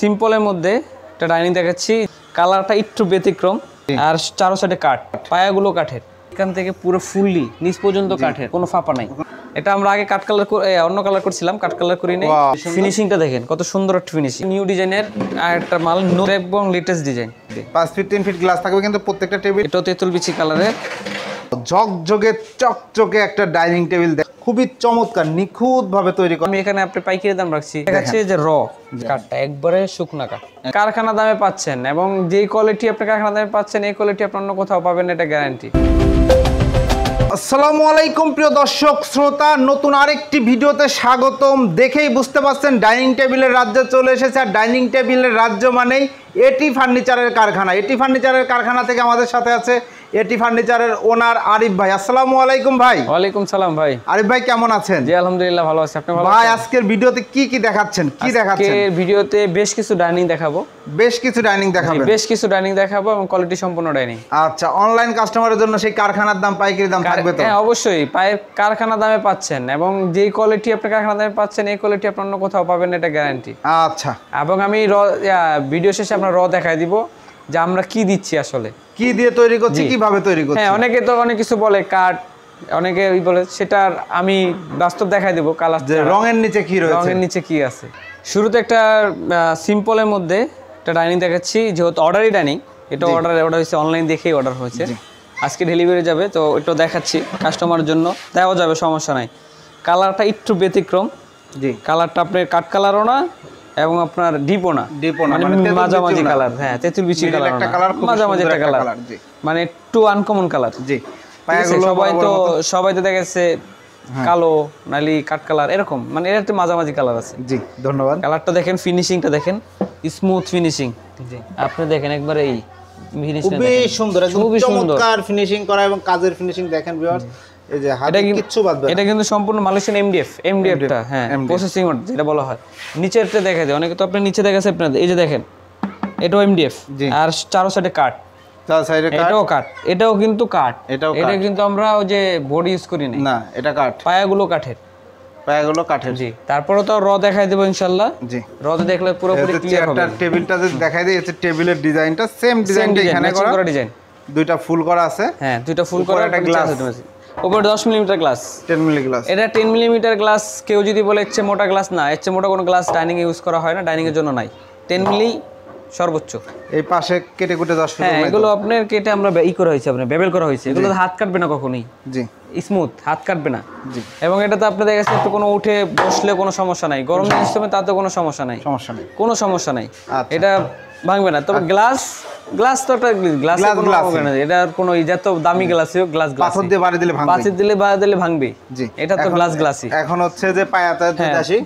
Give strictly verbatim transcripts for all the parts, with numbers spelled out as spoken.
সিম্পলের মধ্যে একটা ডাইনিং দেখাচ্ছি, কালারটা একটু ব্যতিক্রম আর চারো সাইডে কাঠ, পায়াগুলো কাঠের, এখান থেকে পুরো ফুললি নিচ পর্যন্ত কাঠের, কোনো ফাঁপা নাই। এটা আমরা আগে কাঠ কালার অন্য কালার করছিলাম, কাঠ কালার করি নাই। ফিনিশিংটা দেখেন কত সুন্দর একটা ফিনিশিং, নিউ ডিজাইনের আর একটা মাল এবং লেটেস্ট ডিজাইন। পাঁচ ফিট তিন ফিট গ্লাস থাকবে কিন্তু প্রত্যেকটা টেবিল। এটা তেঁতুল বিচি কালারের ঝকঝকে চকচকে একটা ডাইনিং টেবিল, খুবই চমৎকার নিখুঁত ভাবে তৈরি করা। আমি এখানে আপনি পাইকারি দাম রাখছি, দেখাচ্ছি যে র কাঠটা একবারে শুকনা কাঠ, কারখানা দামে পাচ্ছেন, এবং যে কোয়ালিটি আপনি কারখানা দামে পাচ্ছেন এই কোয়ালিটি আপনি অন্য কোথাও পাবেন, এটা গ্যারান্টি। আসসালামু আলাইকুম প্রিয় দর্শক শ্রোতা, নতুন আরেকটি ভিডিওতে স্বাগতম। দেখেই বুঝতে পারছেন ডাইনিং টেবিলের রাজ্য চলে এসেছে, আর ডাইনিং টেবিলের রাজ্য মানেই এটি ফার্নিচারের কারখানা। এটি ফার্নিচারের কারখানা থেকে আমাদের সাথে আছে এটি ফার্নিচারের ওনার আরিফ ভাই। আসসালামু আলাইকুম ভাই। ওয়ালাইকুম সালাম ভাই। আরিফ ভাই কেমন আছেন? জি আলহামদুলিল্লাহ ভালো আছি। আপনি ভালো আছেন ভাই? আজকের ভিডিওতে কি কি দেখাচ্ছেন? কি দেখাচ্ছেন আজকের ভিডিওতে? বেশ কিছু ডাইনিং দেখাবো। বেশ কিছু ডাইনিং দেখাবেন? বেশ কিছু ডাইনিং দেখাবো এবং কোয়ালিটি সম্পন্ন ডাইনিং। আচ্ছা, অনলাইন কাস্টমারের জন্য সেই কারখানার দাম পাইকারি দাম থাকবে তো? হ্যাঁ অবশ্যই, কারখানা দামে পাচ্ছেন, এবং যেই কোয়ালিটি আপনি কারখানা দামে পাচ্ছেন এই কোয়ালিটি আপনি অন্য কোথাও পাবেন, এটা গ্যারান্টি। আচ্ছা, এবং আমি র ভিডিও শেষে আপনার র দেখাই দিব যে আমরা কি দিচ্ছি, আসলে কি দিয়ে তৈরি করছি, কিভাবে তৈরি করছি। হ্যাঁ, অনেকে তো অনেক কিছু বলে কাঠ, অনেকে বলে, সেটার আমি বাস্তব দেখাই দেবো। কালার রঙের নিচে কি রয়েছে, রঙের নিচে কি আছে। শুরুতে একটা সিম্পলের মধ্যে একটা ডাইনিং দেখাচ্ছি, যেহেতু অর্ডারই ডাইনিং, এটা অর্ডার অর্ডার হয়েছে অনলাইন দেখেই অর্ডার হয়েছে, আজকে ডেলিভারি যাবে, তো এটা দেখাচ্ছি কাস্টমারের জন্য, দেওয়া যাবে সমস্যা নাই। কালারটা একটু ব্যতিক্রম, জি কালারটা আপনার কাঠ কালারও না এবং আপনার ডিপও না, ডিপও না, মানে মাঝামাঝি কালার। হ্যাঁ, তেঁতুল বিচি কালার একটা কালার, মাঝামাঝি একটা কালার, মানে একটু আনকমন কালার। জি, সবাই তো সবাই তো দেখেছে কালো নালি কাট কালার, এরকম মানে এর একটা মাঝামাঝি কালার আছে। জি ধন্যবাদ। কালারটা দেখেন, ফিনিশিংটা দেখেন, স্মুথ ফিনিশিং। জি আপনি দেখেন একবার এই ফিনিশিংটা খুবই সুন্দর, খুবই চমৎকার ফিনিশিং করা, এবং কাজের ফিনিশিং দেখেন ভিউয়ার্স। এই যে হাতে কিচ্ছু বাদ দেন, এটা কিন্তু সম্পূর্ণ মালয়েশিয়ান এমডিএফ, এমডিএফটা হ্যাঁ প্রসেসিং যেটা বলা হয়। নিচেরটা দেখা যায়, অনেকে তো আপনি নিচে দেখাছে আপনাদের, এই যে দেখেন এটাও এমডিএফ আর চারো সাইডে কাট, চার সাইডে কাট, এটাও কাট, এটাও কিন্তু কাট, এটাও কাট, এটা কিন্তু আমরা ওই যে বোর্ড ইউজ করি না, না এটা কাট, পায়াগুলো কাঠের, পায়াগুলো কাঠের। জি, তারপরে তো র দেখাই দেব ইনশাআল্লাহ। জি, র দেখলে পুরোপুরি ক্লিয়ার হবে। এটা টেবিলটা যদি দেখাই দেই, এটা টেবিলের ডিজাইনটা সেম ডিজাইনটা এখানে করা, ডিজাইন দুইটা ফুল করা আছে। হ্যাঁ, দুইটা ফুল করা, একটা গ্লাস আছে ওপর দশ মিলিমিটার গ্লাস, দশ মিলি গ্লাস, এটা দশ মিলিমিটার গ্লাস। কেউ যদি বলে ইচ্ছে মোটা গ্লাস, না ইচ্ছে মোটা কোনো গ্লাস ডাইনিং এ ইউজ করা হয় না, ডাইনিং এর জন্য নাই, দশ মিলি সর্বোচ্চ। এই পাশে কেটে কুটে দশ মিলি, এগুলো আপনার কেটে আমরা ই করা হয়েছে, আপনার বেবেল করা হয়েছে, এগুলো হাত কাটবে না কখনোই। জি স্মুথ, হাত কাটবে না। জি, এবং এটা তো আপনাদের কাছে একটু কোনো উঠে বসলে কোনো সমস্যা নাই, গরম সিস্টেমে তাতে কোনো সমস্যা নাই, সমস্যা নাই, কোনো সমস্যা নাই, এটা ভাঙবে না। তবে গ্লাস গ্লাস তো একটা গ্লাস হবে না, এটা কোনো যত দামি গ্লাসই হোক, গ্লাস গ্লাস পাথর দিয়ে বাড়ি দিলে ভাঙবে, পাথর দিলে বাড়ি দিলে ভাঙবে। জি, এটা তো গ্লাস গ্লাসই। এখন হচ্ছে যে পায়াতে আসি,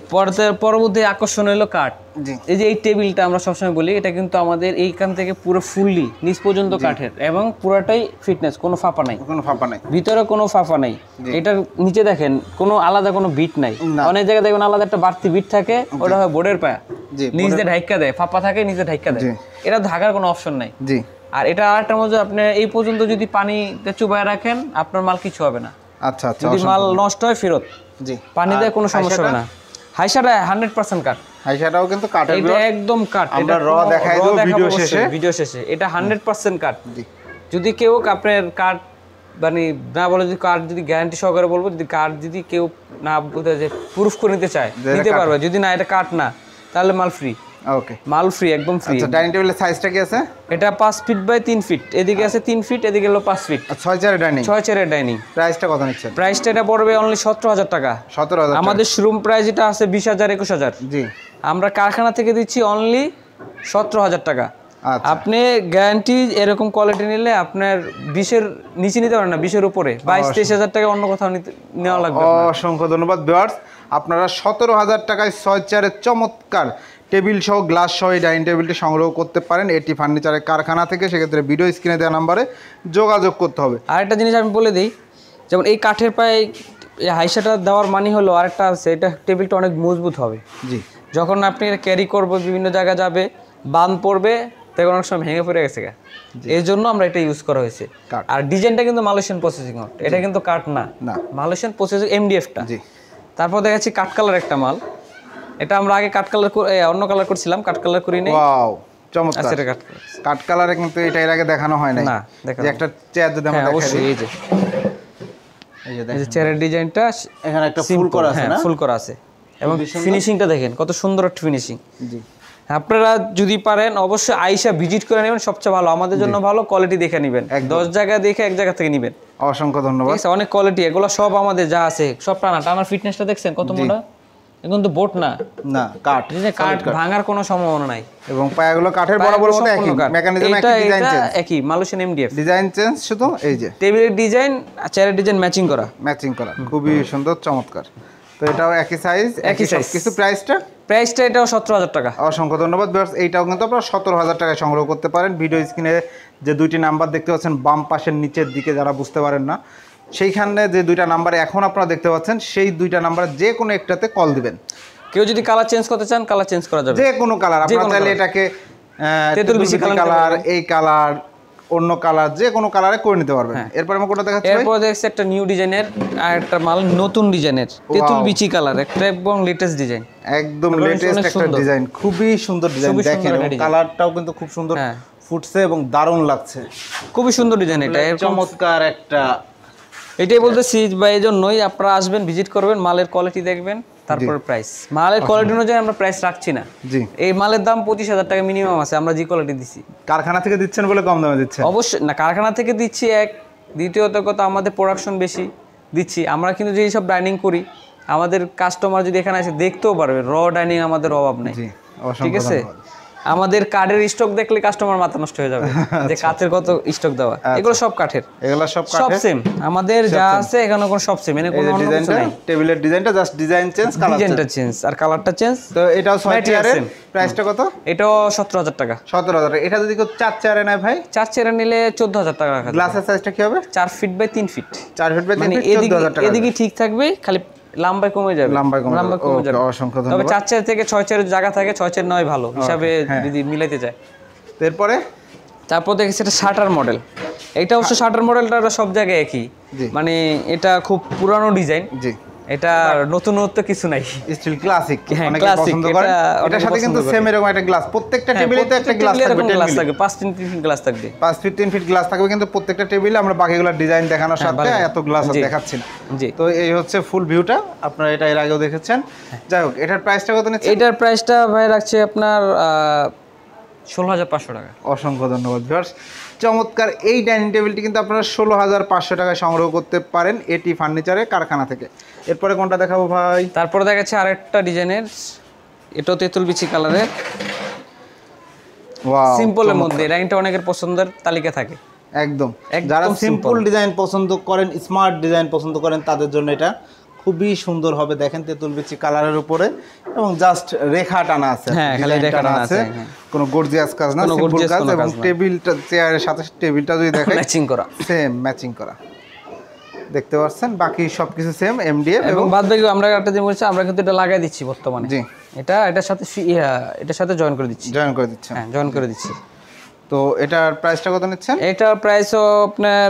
পরবর্তী আকর্ষণ হলো কাঠ। জি, এই যে এই টেবিলটা আমরা সবসময় বলি, এটা কিন্তু আমাদের এইখান থেকে পুরো ফুললি নিচ পর্যন্ত কাঠের, এবং পুরাটাই ফিটনেস, কোনো ফাঁপা নাই, কোনো ফাঁপা নাই, ভিতরে কোনো ফাঁপা নাই। এটার নিচে দেখেন কোনো আলাদা কোনো বিট নাই, অনেক জায়গায় দেখবেন আলাদা একটা বাড়তি বিট থাকে, ওটা হয় বোর্ডের পায়া, নিচে ঢাইকা দেয়, ফাঁপা থাকে নিচে ঢাইকা দেয়, এটা ঢাকার কোনো অপশন নাই। জি, আর এটা আরেকটা মজা, আপনি এই পর্যন্ত যদি পানিতে চুবাই রাখেন আপনার মাল কিছু হবে না। আচ্ছা, যদি মাল নষ্ট হয় ফেরত। জি, পানিতে কোনো সমস্যা হবে না। হাইশাটা একশো পার্সেন্ট কাট, হাইশাটাও কিন্তু কাটের, এটা একদম কাট, এটা র দেখাই দেব ভিডিও শেষে, ভিডিও শেষে এটা একশো পার্সেন্ট কাট। জি, যদি কেউ আপনার কাট মানে না বলে, যদি কার্ড যদি গ্যারান্টি সহকারে বলবো, যদি কার্ড যদি কেউ না বুঝে যে প্রুফ করে নিতে চায় নিতে পারবে, যদি না এটা কাট না তাহলে মাল ফ্রি। ওকে, মাল ফ্রি, একদম ফ্রি। আচ্ছা, ডাইনিং টেবিলের সাইজটা কি আছে? এটা পাঁচ ফিট বাই তিন ফিট, এদিকে আছে তিন ফিট, এদিকে হলো পাঁচ ফিট, ছয় চার ডাইনিং, ছয় চার ডাইনিং। প্রাইসটা কত নিচ্ছেন? প্রাইসটা এটা পড়বে অনলি সতেরো হাজার টাকা। সতেরো হাজার আমাদের শোরুম প্রাইস এটা আছে বিশ হাজার একুশ হাজার। জি, আমরা কারখানা থেকে দিচ্ছি অনলি সতেরো হাজার টাকা। আপনি গ্যারান্টি এরকম কোয়ালিটি নিলে আপনার বিশের নিচে নিতে পারেন না, বিশের উপরে বাইশ তেইশ হাজার টাকা অন্য কোথাও নেওয়া লাগবে। অসংখ্য ধন্যবাদ ভিউয়ার্স, আপনারা সতেরো হাজার টাকায় ছয় চারের চমৎকার টেবিল সহ গ্লাস সহ এই ডাইনিং টেবিলটি সংগ্রহ করতে পারেন এটি ফার্নিচারের কারখানা থেকে। সেক্ষেত্রে ভিডিও স্ক্রিনে দেওয়া নাম্বারে যোগাযোগ করতে হবে। আরেকটা জিনিস আমি বলে দিই, যেমন এই কাঠের পায়ে হাইসাটা দেওয়ার মানে হলো আরেকটা আছে, এটা টেবিলটা অনেক মজবুত হবে। জি, যখন আপনি এটা ক্যারি করবো বিভিন্ন জায়গা যাবে, বাঁধ পড়বে, তখন অনেক সময় ভেঙে পড়ে গেছে, এই জন্য আমরা এটা ইউজ করা হয়েছে। আর ডিজাইনটা কিন্তু মালয়েশিয়ান প্রসেসিং, এটা কিন্তু কাঠ না, মালয়েশিয়ান প্রসেসিং এমডিএফটা। তারপর দেখাচ্ছি কাঠ কালার একটা মাল, এটা আমরা আগে কাট কালার অন্য কালার করছিলাম, কাট কালার করি নাই। ওয়াও চমৎকার। এটা কাট কাট কালারে কিন্তু এটা এর আগে দেখানো হয় নাই। না দেখেন যে একটা চেয়ার যদি আমরা দেখাই, এই যে এই যে দেখেন চেয়ারের ডিজাইনটা এখানে একটা ফুল করা আছে না, ফুল করা আছে এবং ফিনিশিংটা দেখেন কত সুন্দর একটা ফিনিশিং। জি আপনারা যদি পারেন অবশ্যই আইসা ভিজিট করে নেবেন, সবচেয়ে ভালো আমাদের জন্য ভালো কোয়ালিটি দেখে নেবেন, দশ জায়গা দেখে এক জায়গা থেকে নেবেন। অসংখ্য ধন্যবাদ। অনেক কোয়ালিটি এগুলো সব আমাদের যা আছে সব টানা টানার ফিটনেসটা দেখছেন কত মোটা, এখন তো বোট না না কাঠ, এটা কাঠ ভাঙার কোনো সম্ভাবনা নাই এবং পায়াগুলো কাঠের বরাবর মতো একই মেকানিজম একই ডিজাইন চেঞ্জ একই মালয়েশিয়ান এমডিএফ ডিজাইন চেঞ্জ শুধু এই যে টেবিলের ডিজাইন আর চেয়ারের ডিজাইন ম্যাচিং করা ম্যাচিং করা খুবই সুন্দর চমৎকার। তো এটাও একই সাইজ একই সাইজ, কিছু প্রাইসটা প্রাইসটা এটাও সতেরো হাজার টাকা। অসংখ্য ধন্যবাদ ভিউয়ার্স, এইটাও কিন্তু আপনারা সতেরো হাজার টাকায় সংগ্রহ করতে পারেন। ভিডিও স্ক্রিনে যে দুইটি নাম্বার দেখতে পাচ্ছেন বাম পাশের নিচের দিকে, যারা বুঝতে পারেন না সেইখানে যে দুইটা নাম্বার এখন আপনারা দেখতে পাচ্ছেন সেই দুইটা নাম্বার যে কোনো একটাতে কল দিবেন। কেউ যদি কালার চেঞ্জ করতে চান কালার চেঞ্জ করা যাবে, যে কোনো কালার আপনারা চাইলে এটাকে তেতুল বিশি কালার এই কালার অন্য কালার যে কোনো কালারে করে নিতে পারবেন। এরপর আমরা কোটা দেখাচ্ছি, এরপর দেখছি একটা নিউ ডিজাইনের আর একটা মাল নতুন ডিজাইনের তেতুল বিচি কালার, একটা একদম লেটেস্ট ডিজাইন, একদম লেটেস্ট একটা ডিজাইন, খুবই সুন্দর ডিজাইন দেখেন কালারটাও কিন্তু খুব সুন্দর ফুটছে এবং দারুণ লাগছে, খুবই সুন্দর ডিজাইন এটা চমৎকার একটা। এটাই বলতেছি ভাই এই জন্যই আপনারা আসবেন ভিজিট করবেন মালের কোয়ালিটি দেখবেন তারপর প্রাইস, মালের কোয়ালিটি অনুযায়ী আমরা প্রাইস রাখছি না। জি এই মালের দাম পঁচিশ হাজার টাকা মিনিমাম আছে, আমরা যে কোয়ালিটি দিচ্ছি কারখানা থেকে দিচ্ছেন বলে কম দামে দিচ্ছেন অবশ্যই না, কারখানা থেকে দিচ্ছি এক, দ্বিতীয়ত কথা আমাদের প্রোডাকশন বেশি দিচ্ছি আমরা, কিন্তু যেই সব ডাইনিং করি আমাদের কাস্টমার যদি এখানে এসে দেখতেও পারবে র ডাইনিং আমাদের অভাব নেই। ঠিক আছে আমাদের কাঠের স্টক দেখলে কাস্টমার মাথা নষ্ট হয়ে যাবে যে কাঠের কত স্টক দেওয়া, এগুলো সব কাঠের এগুলো সব কাঠ সব সেম আমাদের যা আছে এখানে কোন সব সেম, মানে কোন ডিজাইনটা টেবিলের ডিজাইনটা জাস্ট ডিজাইন চেঞ্জ কালার ডিজাইনটা চেঞ্জ আর কালারটা চেঞ্জ। তো এটাও ছয় চেয়ারের প্রাইসটা কত? এটাও সতেরো হাজার টাকা। সতেরো হাজার এটা যদি কেউ চার চেয়ারে নেয় ভাই চার চেয়ারে নিলে চোদ্দ হাজার টাকা রাখা। গ্লাসের সাইজটা কি হবে? চার ফিট বাই তিন ফিট, চার ফিট বাই তিন ফিট চোদ্দ হাজার টাকা। এদিকে ঠিক থাকবে খালি লম্বাই কমে যাবে, লম্বাই কমে যাবে। অসংখ্য ধন্যবাদ। তবে চার চেয়ার থেকে ছয় চেয়ারের জায়গা থাকে, ছয় চেয়ার নয় ভালো হিসাবে যদি মিলাইতে যায়। তারপরে তারপর দেখি সেটা শাটার মডেল, এটা অবশ্য শাটার মডেলটা সব জায়গায় একই, মানে এটা খুব পুরানো ডিজাইন। জি এটা নতুনত্ব কিছু নাই, স্টিল ক্লাসিক অনেকে পছন্দ করে। এটার সাথে কিন্তু সেম এরকম একটা গ্লাস, প্রত্যেকটা টেবিলে তো একটা গ্লাস থাকবে, গ্লাস থাকবে পাঁচ ফিট তিন ফিট গ্লাস থাকবে, পাঁচ ফিট তিন ফিট গ্লাস থাকবে কিন্তু প্রত্যেকটা টেবিলে। আমরা বাকিগুলোর ডিজাইন দেখানোর সাথে এত গ্লাস আর দেখাচ্ছি না। তো এই হচ্ছে ফুল ভিউটা, আপনারা এটা এর আগেও দেখেছেন। যাই হোক এটার প্রাইসটা কত নিচ্ছে? এটার প্রাইসটা ভাই রাখছে আপনার ষোলো হাজার পাঁচশো টাকা। অসংখ্য ধন্যবাদ ভিউয়ার্স, চমৎকার এই ডাইনিং টেবিলটি কিন্তু আপনারা ষোলো হাজার পাঁচশো টাকায় সংগ্রহ করতে পারেন এটি ফার্নিচারের কারখানা থেকে। এরপরে কোনটা দেখাবো ভাই? তারপরে দেখাচ্ছি আরেকটা ডিজাইনের, এটাও তেঁতুল বিচি কালারের, সিম্পলের মধ্যে। ডাইনিংটা অনেকের পছন্দের তালিকা থাকে, একদম যারা সিম্পল ডিজাইন পছন্দ করেন স্মার্ট ডিজাইন পছন্দ করেন তাদের জন্য এটা খুবই সুন্দর হবে। দেখেন তেঁতুল বিচি কালারের উপরে এবং জাস্ট রেখা টানা আছে, হ্যাঁ খালি রেখা টানা আছে, কোনো গর্জিয়াস কাজ না, সিম্পল কাজ। এবং টেবিলটা চেয়ারের সাথে টেবিলটা যদি দেখেন ম্যাচিং করা, সেম ম্যাচিং করা দেখতে পাচ্ছেন। বাকি সবকিছু সেম এমডিএফ এবং বাদ বাকি আমরা একটা যে বলছি আমরা কিন্তু এটা লাগাই দিচ্ছি বর্তমানে। জি এটা এটার সাথে এটার সাথে জয়েন করে দিচ্ছি, জয়েন করে দিচ্ছি হ্যাঁ জয়েন করে দিচ্ছি। তো এটার প্রাইসটা কত নিচ্ছেন? এটার প্রাইসও আপনার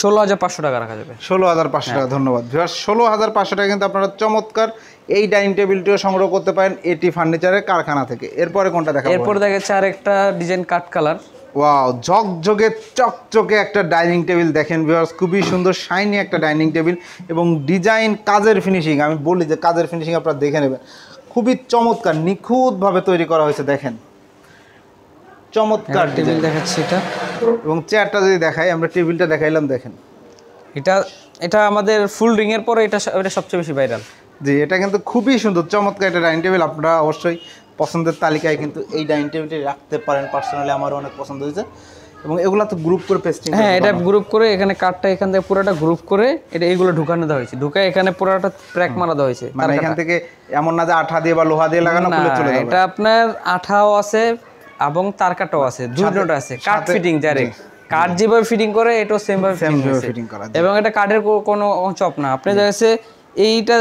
ষোলো হাজার পাঁচশো টাকা রাখা যাবে। ষোলো হাজার পাঁচশো টাকা ধন্যবাদ। ষোলো হাজার পাঁচশো টাকা কিন্তু আপনারা চমৎকার এই ডাইনিং টেবিলটিও সংগ্রহ করতে পারেন এটি ফার্নিচারের কারখানা থেকে। এরপরে কোনটা দেখা? এরপরে দেখাচ্ছে আর একটা ডিজাইন কাট কালার, ওয়াও ঝকঝকে চকচকে একটা ডাইনিং টেবিল দেখেন ভিউয়ার্স, খুবই সুন্দর শাইনি একটা ডাইনিং টেবিল এবং ডিজাইন কাজের ফিনিশিং। আমি বলি যে কাজের ফিনিশিং আপনারা দেখে নেবেন, খুবই চমৎকার নিখুঁতভাবে তৈরি করা হয়েছে। দেখেন চমৎকার টেবিল দেখাচ্ছি এটা, এবং চেয়ারটা যদি দেখাই আমরা টেবিলটা দেখাইলাম দেখেন এটা এটা আমাদের ফুল রিং এর পরে এটা এটা সবচেয়ে বেশি ভাইরাল। জি এটা কিন্তু খুবই সুন্দর চমৎকার একটা ডাইনিং টেবিল, আপনারা অবশ্যই পছন্দের তালিকায় কিন্তু এই ডাইনিং টেবিলটি রাখতে পারেন। পার্সোনালি আমারও অনেক পছন্দ হয়েছে এবং এগুলো তো গ্রুপ করে পেস্টিং, হ্যাঁ এটা গ্রুপ করে এখানে কাঠটা এখান থেকে পুরোটা গ্রুপ করে এটা এইগুলো ঢুকানো দেওয়া হয়েছে, ঢুকায় এখানে পুরোটা প্র্যাক মারা দেওয়া হয়েছে। মানে এখান থেকে এমন না যে আঠা দিয়ে বা লোহা দিয়ে লাগানো খুলে চলে যাবে, এটা আপনার আঠাও আছে এবং তার কাটাও আছে, দুটোটা আছে। কাট ফিটিং ডাইরেক্ট কাট যেভাবে ফিটিং করে এটাও সেম ভাবে ফিটিং করা এবং এটা কাঠের কোনো চপ না। আপনি দেখেছে এইটা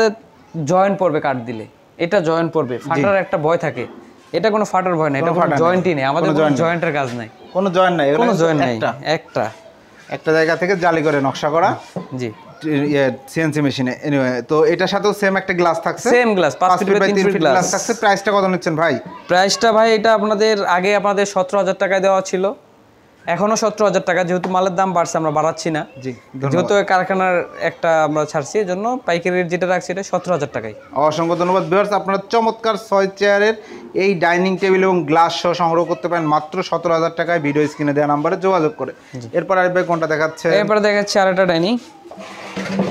জয়েন্ট পড়বে কাট দিলে, এটা জয়েন্ট পড়বে, ফাটার একটা ভয় থাকে, এটা কোনো ফাটার ভয় না, এটা কোনো জয়েন্টই নেই আমাদের, কোনো জয়েন্টের কাজ নাই, কোনো জয়েন্ট নাই, কোনো জয়েন্ট নাই, একটা একটা জায়গা থেকে জালি করে নকশা করা। জি সিএনসি মেশিনে। এনিওয়ে তো এটার সাথেও সেম একটা গ্লাস থাকছে, সেম গ্লাস পাঁচ ফিট বাই তিন ফিট গ্লাস থাকছে। প্রাইসটা কত নিচ্ছেন ভাই? প্রাইসটা ভাই এটা আপনাদের আগে আপনাদের সতেরো হাজার টাকায় দেওয়া ছিল, এখনো সতেরো হাজার টাকা। যেহেতু মালের দাম বাড়ছে আমরা বাড়াচ্ছি না, যেহেতু কারখানার একটা আমরা ছাড়ছি, এর জন্য পাইকারি রেট যেটা রাখছি এটা সতেরো হাজার টাকায়। অসংখ্য ধন্যবাদ ভিউয়ার্স, আপনারা চমৎকার ছয় চেয়ারের এই ডাইনিং টেবিল এবং গ্লাস সহ সংগ্রহ করতে পারেন মাত্র সতেরো হাজার টাকায়, ভিডিও স্ক্রিনে দেওয়া নম্বরে যোগাযোগ করে। এরপর আরিফ ভাই কোনটা দেখাচ্ছে? এরপর দেখাচ্ছে আর একটা ডাইনিং।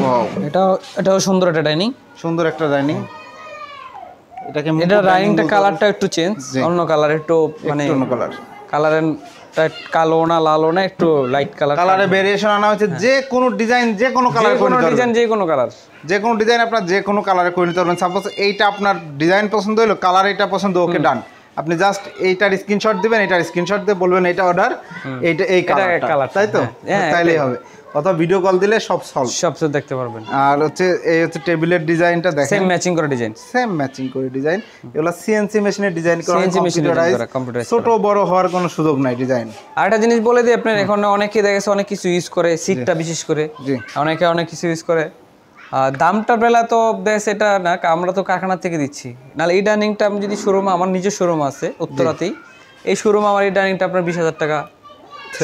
ওয়াও, এটা এটাও সুন্দর একটা ডাইনিং, সুন্দর একটা ডাইনিং। এটাকে এটা ডাইনিংটা কালারটা একটু চেঞ্জ, অন্য কালার, একটু মানে অন্য কালার, কালার এন্ড কালো না লালো না, একটু লাইট কালার, কালারে ভেরিয়েশন আনা হয়েছে। যে কোনো ডিজাইন যে কোনো কালার, কোনো ডিজাইন যে কোনো কালার, যে কোনো ডিজাইন আপনার যে কোনো কালারে করে নিতে পারবেন। সাপোজ এইটা আপনার ডিজাইন পছন্দ হলো, কালার এটা পছন্দ, ওকে ডান। আপনি জাস্ট এইটার স্ক্রিনশট দিবেন, এটার স্ক্রিনশট দিয়ে বলবেন এটা অর্ডার, এইটা এই কালার, তাই তো? তাইলেই হবে, অথবা ভিডিও কল দিলে সব সলভ সব সব দেখতে পারবেন। আর হচ্ছে এই হচ্ছে টেবিলের ডিজাইনটা দেখেন, সেম ম্যাচিং করে ডিজাইন, সেম ম্যাচিং করে ডিজাইন। এগুলো সিএনসি মেশিনে ডিজাইন করা, সিএনসি মেশিনে কম্পিউটার, ছোট বড় হওয়ার কোনো সুযোগ নাই ডিজাইন। আর একটা জিনিস বলে দিই, আপনারা এখন অনেকেই দেখেছে অনেক কিছু ইউজ করে, সিটটা বিশেষ করে অনেকে অনেক কিছু ইউজ করে। আর দামটা বেলা তো বেশ এটা না, আমরা তো কারখানা থেকে দিচ্ছি, নাহলে এই ডাইনিংটা আমি যদি শোরুমে, আমার নিজের শোরুম আছে উত্তরাতেই, এই শোরুমে আমার এই ডাইনিংটা আপনার বিশ হাজার টাকা,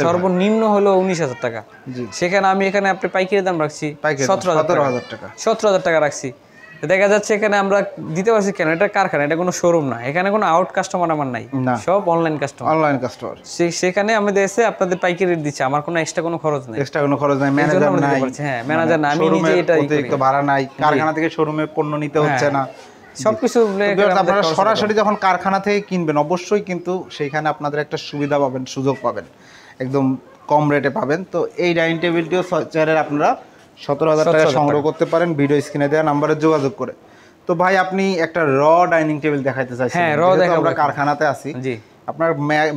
সর্বনিম্ন হলো উনিশ হাজার টাকা। সেখানে আমি এখানে আপনি পাইকারি দাম রাখছি সতেরো হাজার টাকা, সতেরো হাজার টাকা রাখছি। দেখা যাচ্ছে এখানে আমরা দিতে পারছি কেন, এটা কারখানা, এটা কোনো শোরুম না, এখানে কোনো আউট কাস্টমার আমার নাই, সব অনলাইন কাস্টমার, অনলাইন কাস্টমার। সেখানে আমি দেশে আপনাদের পাইকারি রেট দিচ্ছি, আমার কোনো এক্সট্রা কোনো খরচ নাই, এক্সট্রা কোনো খরচ নাই, ম্যানেজার নাই। হ্যাঁ ম্যানেজার না, আমি নিজে এটা অতিরিক্ত ভাড়া নাই, কারখানা থেকে শোরুমে পণ্য নিতে হচ্ছে না, সবকিছু আপনারা সরাসরি যখন কারখানা থেকে কিনবেন অবশ্যই কিন্তু সেইখানে আপনাদের একটা সুবিধা পাবেন, সুযোগ পাবেন, একদম কম রেটে পাবেন। তো এই ডাইনিং টেবিলটিও চেয়ারের আপনারা সতেরো হাজার টাকা সংগ্রহ করতে পারেন, ভিডিও স্ক্রিনে দেওয়া নাম্বারে যোগাযোগ করে। তো ভাই আপনি একটা র ডাইনিং টেবিল দেখাইতে চাইছেন, আমরা কারখানাতে আছি, আপনার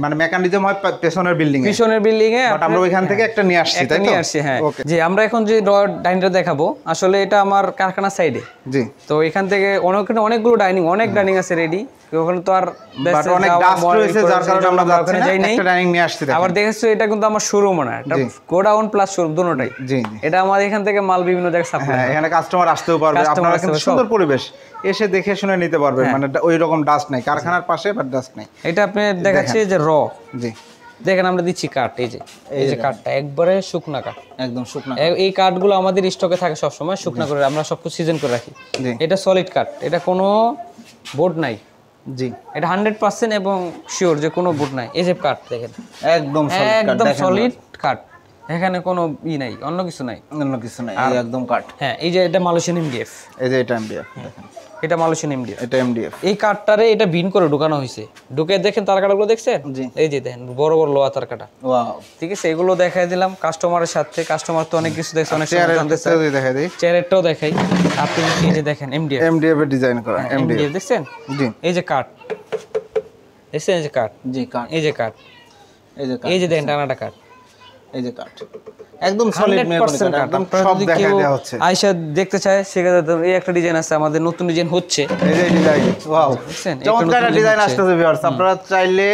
মানে মেকানিজম হয় পেছনের বিল্ডিং এ, পেছনের বিল্ডিং এ, বাট আমরা ওইখান থেকে একটা নিয়ে আসছি, তাই তো? নিয়ে আসছি, হ্যাঁ। জি, আমরা এখন যে র ডাইনিংটা দেখাবো আসলে এটা আমার কারখানা সাইডে। জি, তো এখান থেকে অনেক অনেকগুলো ডাইনিং, অনেক ডাইনিং আছে রেডি, ওখানে তো আর বাট অনেক ডাস্ট হয়েছে যার কারণে আমরা যাচ্ছি না, একটা ডাইনিং নিয়ে আসছি। আবার দেখেছো এটা কিন্তু আমার শোরুম না, এটা গোডাউন প্লাস শোরুম দুটোটাই। জি, এটা আমাদের এখান থেকে মাল বিভিন্ন জায়গায় সাপ্লাই, এখানে কাস্টমার আসতেও পারবে, আপনারা কিন্তু সুন্দর পরিবেশ এসে দেখে শুনে নিতে পারবেন, মানে ওই রকম ডাস্ট নাই, কারখানার পাশে বাট ডাস্ট নাই। এটা আপনি দেখাচ্ছি যে র। জি, দেখেন আমরা দিচ্ছি কাঠ, এই যে এই যে কাঠটা একবারে শুকনা কাঠ, একদম শুকনা। এই কাঠগুলো আমাদের স্টকে থাকে সব সময়, শুকনা করে আমরা সবকিছু সিজন করে রাখি। এটা সলিড কাঠ, এটা কোনো বোর্ড নাই। জি, এটা হান্ড্রেড পার্সেন্ট এবং শিওর যে কোনো বোর্ড নাই। এই যে কাঠ দেখেন একদম সলিড, একদম সলিড কাঠ, এখানে কোনো ই নাই, অন্য কিছু নাই, অন্য কিছু নাই, একদম কাঠ। হ্যাঁ, এই যে এটা মালয়েশিয়ান এমডিএফ, এই যে এটা এমডিএফ, দেখেন এটা মালয়েশিয়ান এমডিএফ, এটা এমডিএফ। এই কাঠটারে এটা ভিন করে ঢুকানো হয়েছে, ঢুকে দেখেন তার কাটাগুলো দেখছেন? জি, এই যে দেখেন বড় বড় লোহা তার কাটা। ওয়াও, ঠিক আছে, এগুলো দেখাই দিলাম কাস্টমারের সাথে, কাস্টমার তো অনেক কিছু দেখছে, অনেক চেয়ার জানতেছে, দেখাই দেই চেয়ারটাও দেখাই। আপনি এই যে দেখেন এমডিএফ, এমডিএফ এর ডিজাইন করা এমডিএফ দেখছেন? জি, এই যে কাঠ দেখছেন, এই যে কাঠ, জি কাঠ, এই যে কাঠ, এই যে কাঠ, এই যে দেখেন টানাটা কাঠ, এই যে কাঠ একদম সলিড, একদম সব দেখা দেয়া হচ্ছে। আয়েশা দেখতে চায় সেটা, এই একটা ডিজাইন আছে আমাদের, নতুন ডিজাইন হচ্ছে, এই যে ডিজাইন। ওয়াও, চমৎকার ডিজাইন আসছে ভিউয়ার্স, আপনারা চাইলে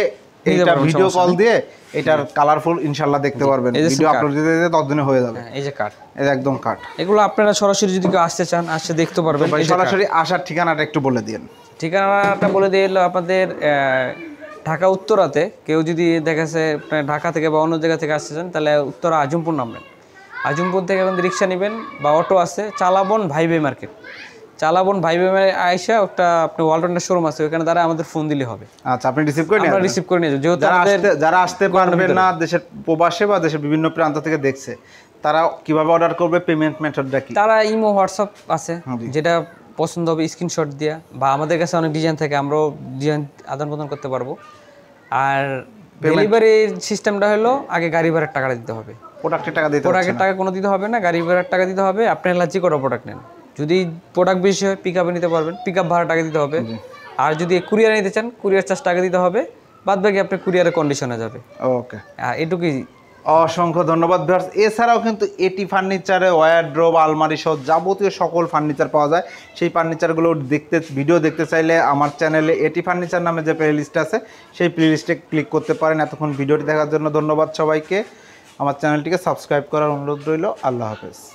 এইটা ভিডিও কল দিয়ে এটার কালারফুল ইনশাআল্লাহ দেখতে পারবেন, ভিডিও আপলোড দিতে দিতে ততদিনে হয়ে যাবে। এই যে কাঠ, এই একদম কাঠ, এগুলো আপনারা সরাসরি যদি কেউ আসতে চান আসতে দেখতে পারবেন। সরাসরি আসার ঠিকানাটা একটু বলে দিন। ঠিকানাটা বলে দিল আপনাদের ঢাকা উত্তরাতে, কেউ যদি দেখাচ্ছে ঢাকা থেকে বা অন্য জায়গা থেকে আসতেছেন তাহলে উত্তরা আজিমপুর নামবেন, আজিমপুর থেকে এখন রিক্সা নেবেন বা অটো আছে, চালাবন ভাই ভাই মার্কেট, চালাবন ভাই ভাই মার্কেট আইসা একটা আপনি ওয়ালটন এর শোরুম আছে, ওখানে দ্বারা আমাদের ফোন দিলে হবে। আচ্ছা, আপনি রিসিভ করে নিয়ে, আমরা রিসিভ করে নিয়ে যাব। যেহেতু যারা আসতে পারবেন না, দেশের প্রবাসে বা দেশের বিভিন্ন প্রান্ত থেকে দেখছে, তারা কিভাবে অর্ডার করবে, পেমেন্ট মেথডটা কি? তারা ইমো হোয়াটসঅ্যাপ আছে, যেটা পছন্দ হবে স্ক্রিনশট দিয়া, বা আমাদের কাছে অনেক ডিজাইন থাকে, আমরাও ডিজাইন আদান প্রদান করতে পারবো। আর ডেলিভারি সিস্টেমটা হলো আগে গাড়ি ভাড়ার টাকাটা দিতে হবে, প্রোডাক্টের টাকা দিতে, প্রোডাক্টের টাকা কোনো দিতে হবে না, গাড়ি ভাড়ার টাকা দিতে হবে। আপনি এলার্জি করে প্রোডাক্ট নেন, যদি প্রোডাক্ট বেশি হয় পিক আপে নিতে পারবেন, পিক আপ ভাড়া টাকা দিতে হবে। আর যদি কুরিয়ার নিতে চান কুরিয়ার চার্জ টাকা দিতে হবে, বাদ বাকি আপনি কুরিয়ারের কন্ডিশনে যাবে। ওকে, আর এটুকুই। অসংখ্য ধন্যবাদ ভিউয়ার্স। এছাড়াও কিন্তু এটি ফার্নিচারে ওয়ারড্রোব, আলমারি সহ যাবতীয় সকল ফার্নিচার পাওয়া যায়, সেই ফার্নিচারগুলো দেখতে ভিডিও দেখতে চাইলে আমার চ্যানেলে এটি ফার্নিচার নামে যে প্লেলিস্ট আছে সেই প্লেলিস্টে ক্লিক করতে পারেন। এতক্ষণ ভিডিওটি দেখার জন্য ধন্যবাদ সবাইকে, আমার চ্যানেলটিকে সাবস্ক্রাইব করার অনুরোধ রইল। আল্লাহ হাফেজ।